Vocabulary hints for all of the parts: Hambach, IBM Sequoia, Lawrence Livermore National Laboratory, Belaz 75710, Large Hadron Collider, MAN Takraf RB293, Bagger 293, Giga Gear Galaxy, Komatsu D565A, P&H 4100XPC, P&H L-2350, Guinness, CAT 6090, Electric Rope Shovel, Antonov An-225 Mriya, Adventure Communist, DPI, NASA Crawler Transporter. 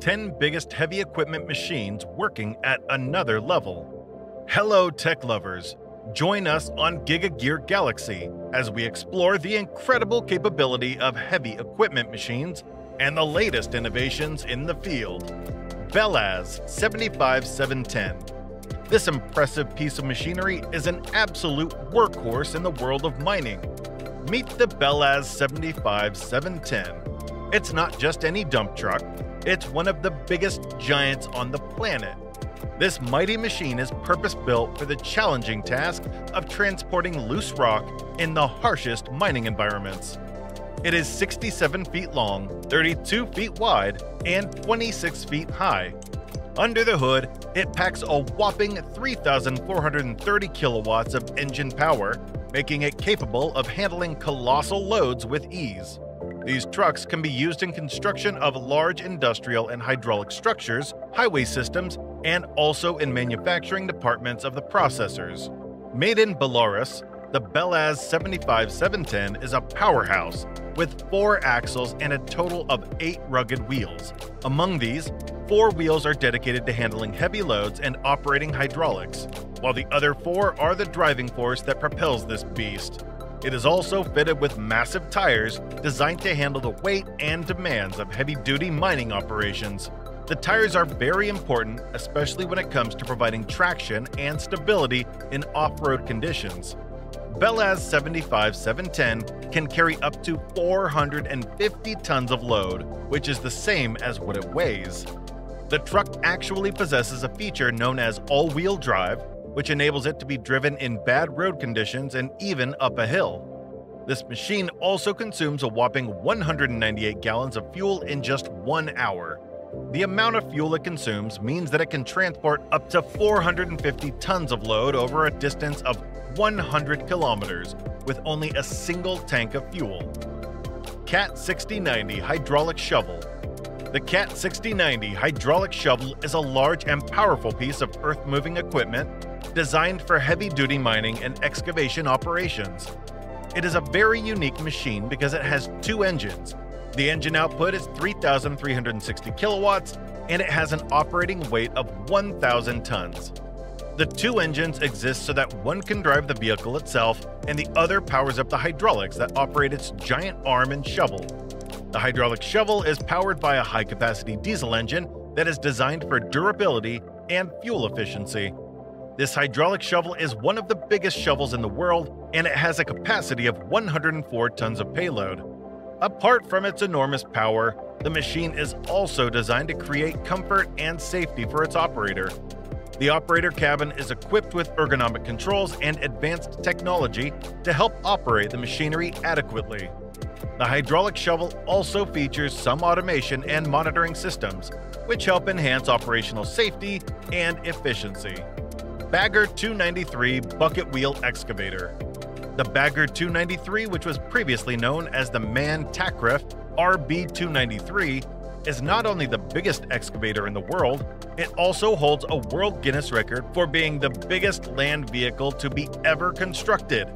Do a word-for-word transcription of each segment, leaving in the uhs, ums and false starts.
ten biggest heavy equipment machines working at another level. Hello, tech lovers! Join us on Giga Gear Galaxy as we explore the incredible capability of heavy equipment machines and the latest innovations in the field. Belaz seven five seven one zero. This impressive piece of machinery is an absolute workhorse in the world of mining. Meet the Belaz seven five seven one zero. It's not just any dump truck, it's one of the biggest giants on the planet. This mighty machine is purpose-built for the challenging task of transporting loose rock in the harshest mining environments. It is sixty-seven feet long, thirty-two feet wide, and twenty-six feet high. Under the hood, it packs a whopping three thousand four hundred thirty kilowatts of engine power, making it capable of handling colossal loads with ease. These trucks can be used in construction of large industrial and hydraulic structures, highway systems, and also in manufacturing departments of the processors. Made in Belarus, the Belaz seven five seven one zero is a powerhouse with four axles and a total of eight rugged wheels. Among these, four wheels are dedicated to handling heavy loads and operating hydraulics, while the other four are the driving force that propels this beast. It is also fitted with massive tires designed to handle the weight and demands of heavy-duty mining operations. The tires are very important, especially when it comes to providing traction and stability in off-road conditions. Belaz seven five seven one zero can carry up to four hundred fifty tons of load, which is the same as what it weighs. The truck actually possesses a feature known as all-wheel drive, which enables it to be driven in bad road conditions and even up a hill. This machine also consumes a whopping one hundred ninety-eight gallons of fuel in just one hour. The amount of fuel it consumes means that it can transport up to four hundred fifty tons of load over a distance of one hundred kilometers with only a single tank of fuel. CAT sixty ninety Hydraulic Shovel. The CAT sixty ninety Hydraulic Shovel is a large and powerful piece of earth-moving equipment designed for heavy-duty mining and excavation operations. It is a very unique machine because it has two engines. The engine output is three thousand three hundred sixty kilowatts, and it has an operating weight of one thousand tons. The two engines exist so that one can drive the vehicle itself, and the other powers up the hydraulics that operate its giant arm and shovel. The hydraulic shovel is powered by a high-capacity diesel engine that is designed for durability and fuel efficiency. This hydraulic shovel is one of the biggest shovels in the world, and it has a capacity of one hundred four tons of payload. Apart from its enormous power, the machine is also designed to create comfort and safety for its operator. The operator cabin is equipped with ergonomic controls and advanced technology to help operate the machinery adequately. The hydraulic shovel also features some automation and monitoring systems, which help enhance operational safety and efficiency. Bagger two ninety-three Bucket Wheel Excavator. The Bagger two ninety-three, which was previously known as the MAN Takraf R B two ninety-three, is not only the biggest excavator in the world, it also holds a World Guinness record for being the biggest land vehicle to be ever constructed.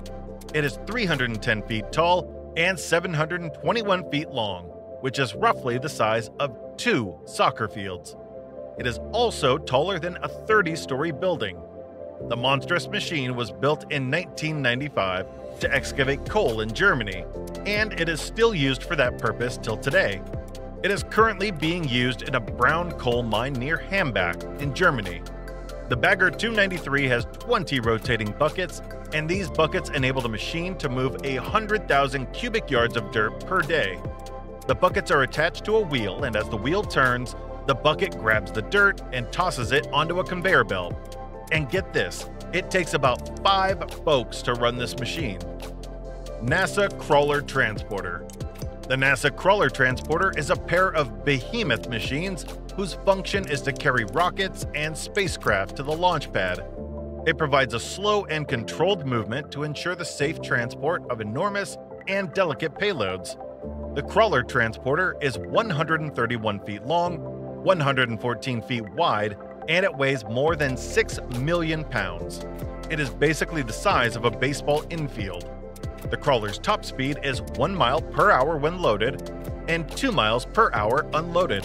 It is three hundred ten feet tall and seven hundred twenty-one feet long, which is roughly the size of two soccer fields. It is also taller than a thirty-story building. The monstrous machine was built in nineteen ninety-five to excavate coal in Germany, and it is still used for that purpose till today. It is currently being used in a brown coal mine near Hambach in Germany. The Bagger two ninety-three has twenty rotating buckets, and these buckets enable the machine to move one hundred thousand cubic yards of dirt per day. The buckets are attached to a wheel, and as the wheel turns, the bucket grabs the dirt and tosses it onto a conveyor belt. And get this, it takes about five folks to run this machine. NASA Crawler Transporter. The NASA Crawler Transporter is a pair of behemoth machines whose function is to carry rockets and spacecraft to the launch pad. It provides a slow and controlled movement to ensure the safe transport of enormous and delicate payloads. The Crawler Transporter is one hundred thirty-one feet long, one hundred fourteen feet wide, and it weighs more than six million pounds. It is basically the size of a baseball infield. The crawler's top speed is one mile per hour when loaded and two miles per hour unloaded.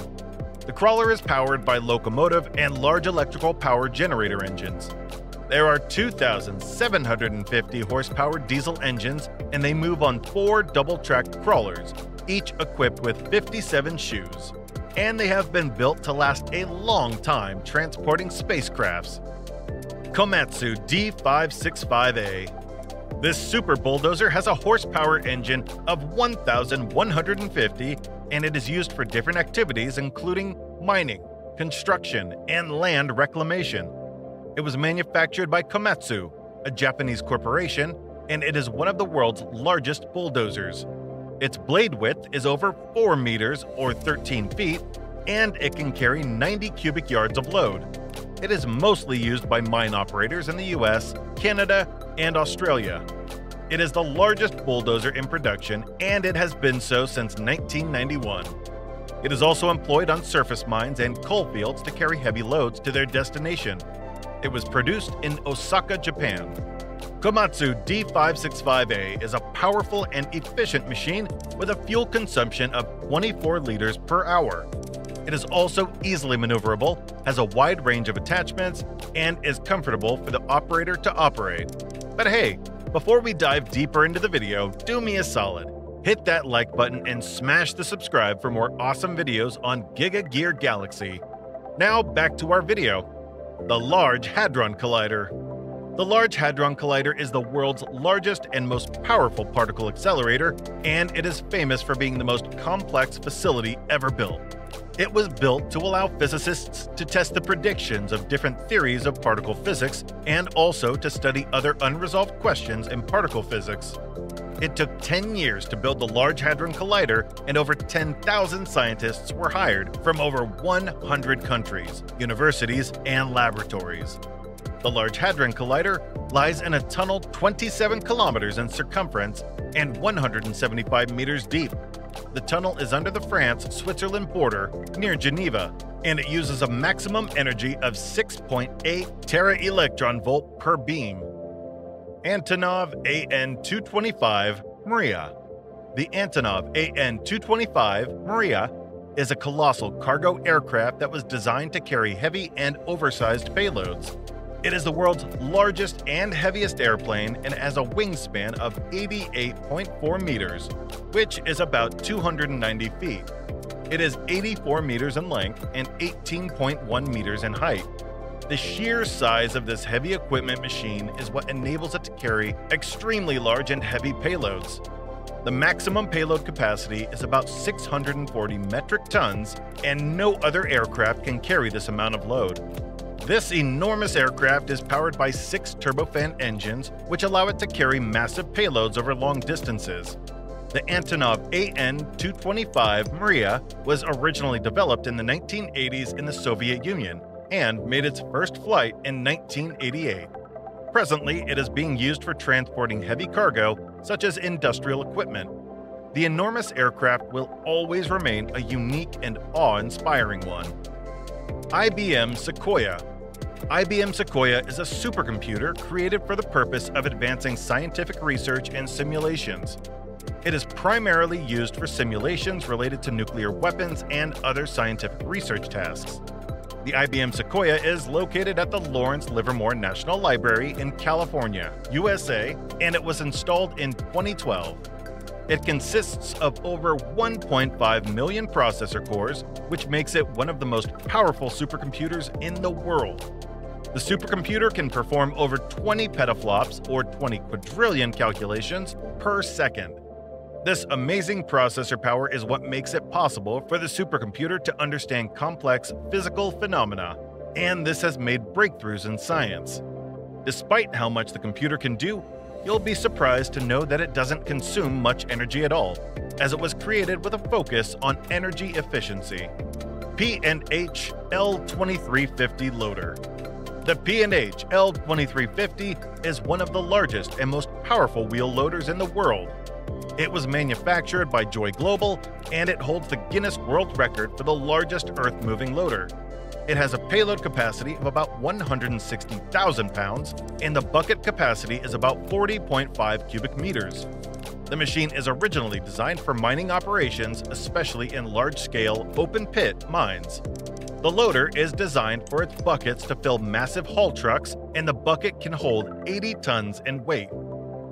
The Crawler is powered by locomotive and large electrical power generator engines. There are two thousand seven hundred fifty horsepower diesel engines, and they move on four double-tracked crawlers, each equipped with fifty-seven chutes. And they have been built to last a long time transporting spacecrafts. Komatsu D five six five A. This super bulldozer has a horsepower engine of one thousand one hundred fifty, and it is used for different activities including mining, construction, and land reclamation. It was manufactured by Komatsu, a Japanese corporation, and it is one of the world's largest bulldozers. Its blade width is over four meters or thirteen feet, and it can carry ninety cubic yards of load. It is mostly used by mine operators in the U S, Canada, and Australia. It is the largest bulldozer in production, and it has been so since nineteen ninety-one. It is also employed on surface mines and coal fields to carry heavy loads to their destination. It was produced in Osaka, Japan. Komatsu D five six five A is a powerful and efficient machine with a fuel consumption of twenty-four liters per hour. It is also easily maneuverable, has a wide range of attachments, and is comfortable for the operator to operate. But hey, before we dive deeper into the video, do me a solid. Hit that like button and smash the subscribe for more awesome videos on Giga Gear Galaxy. Now back to our video. The Large Hadron Collider. The Large Hadron Collider is the world's largest and most powerful particle accelerator, and it is famous for being the most complex facility ever built. It was built to allow physicists to test the predictions of different theories of particle physics and also to study other unresolved questions in particle physics. It took ten years to build the Large Hadron Collider, and over ten thousand scientists were hired from over one hundred countries, universities, and laboratories. The Large Hadron Collider lies in a tunnel twenty-seven kilometers in circumference and one hundred seventy-five meters deep. The tunnel is under the France-Switzerland border near Geneva, and it uses a maximum energy of six point eight tera electron volt per beam. Antonov A N two twenty-five Mriya. The Antonov A N two twenty-five Mriya is a colossal cargo aircraft that was designed to carry heavy and oversized payloads. It is the world's largest and heaviest airplane and has a wingspan of eighty-eight point four meters, which is about two hundred ninety feet. It is eighty-four meters in length and eighteen point one meters in height. The sheer size of this heavy equipment machine is what enables it to carry extremely large and heavy payloads. The maximum payload capacity is about six hundred forty metric tons, and no other aircraft can carry this amount of load. This enormous aircraft is powered by six turbofan engines, which allow it to carry massive payloads over long distances. The Antonov A N two twenty-five Mriya was originally developed in the nineteen eighties in the Soviet Union and made its first flight in nineteen eighty-eight. Presently, it is being used for transporting heavy cargo, such as industrial equipment. The enormous aircraft will always remain a unique and awe-inspiring one. I B M Sequoia. I B M Sequoia is a supercomputer created for the purpose of advancing scientific research and simulations. It is primarily used for simulations related to nuclear weapons and other scientific research tasks. The I B M Sequoia is located at the Lawrence Livermore National Laboratory in California, U S A, and it was installed in twenty twelve. It consists of over one point five million processor cores, which makes it one of the most powerful supercomputers in the world. The supercomputer can perform over twenty petaflops or twenty quadrillion calculations per second. This amazing processor power is what makes it possible for the supercomputer to understand complex physical phenomena, and this has made breakthroughs in science. Despite how much the computer can do, you'll be surprised to know that it doesn't consume much energy at all, as it was created with a focus on energy efficiency. P and H L twenty-three fifty Loader. The P and H L twenty-three fifty is one of the largest and most powerful wheel loaders in the world. It was manufactured by Joy Global, and it holds the Guinness World Record for the largest earth-moving loader. It has a payload capacity of about one hundred sixty thousand pounds, and the bucket capacity is about forty point five cubic meters. The machine is originally designed for mining operations, especially in large-scale, open-pit mines. The loader is designed for its buckets to fill massive haul trucks, and the bucket can hold eighty tons in weight.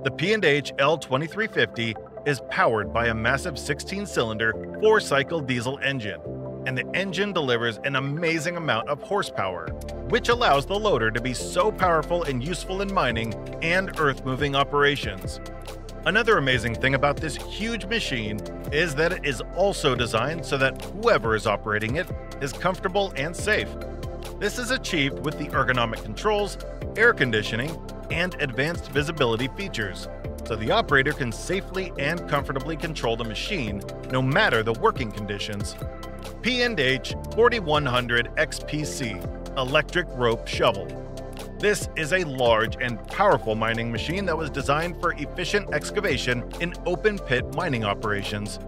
The P and H L twenty-three fifty is powered by a massive sixteen cylinder, four-cycle diesel engine, and the engine delivers an amazing amount of horsepower, which allows the loader to be so powerful and useful in mining and earth-moving operations. Another amazing thing about this huge machine is that it is also designed so that whoever is operating it is comfortable and safe. This is achieved with the ergonomic controls, air conditioning, and advanced visibility features, so the operator can safely and comfortably control the machine, no matter the working conditions. P and H forty-one hundred X P C Electric Rope Shovel. This is a large and powerful mining machine that was designed for efficient excavation in open-pit mining operations.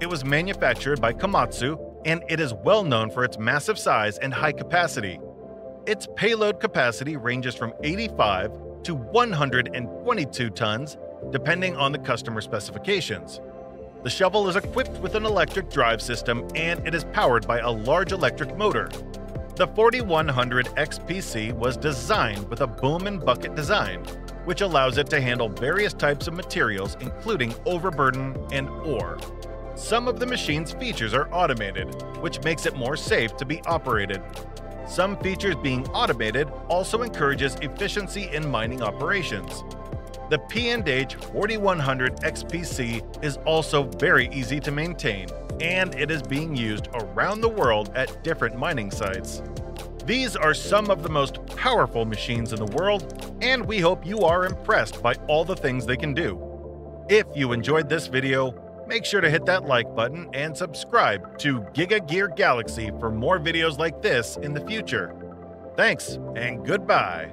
It was manufactured by Komatsu, and it is well known for its massive size and high capacity. Its payload capacity ranges from eighty-five to one hundred twenty-two tons, depending on the customer specifications. The shovel is equipped with an electric drive system, and it is powered by a large electric motor. The forty-one hundred X P C was designed with a boom and bucket design, which allows it to handle various types of materials, including overburden and ore. Some of the machine's features are automated, which makes it more safe to be operated. Some features being automated also encourages efficiency in mining operations. The P and H forty-one hundred X P C is also very easy to maintain, and it is being used around the world at different mining sites. These are some of the most powerful machines in the world, and we hope you are impressed by all the things they can do. If you enjoyed this video, make sure to hit that like button and subscribe to Giga Gear Galaxy for more videos like this in the future. Thanks, and goodbye.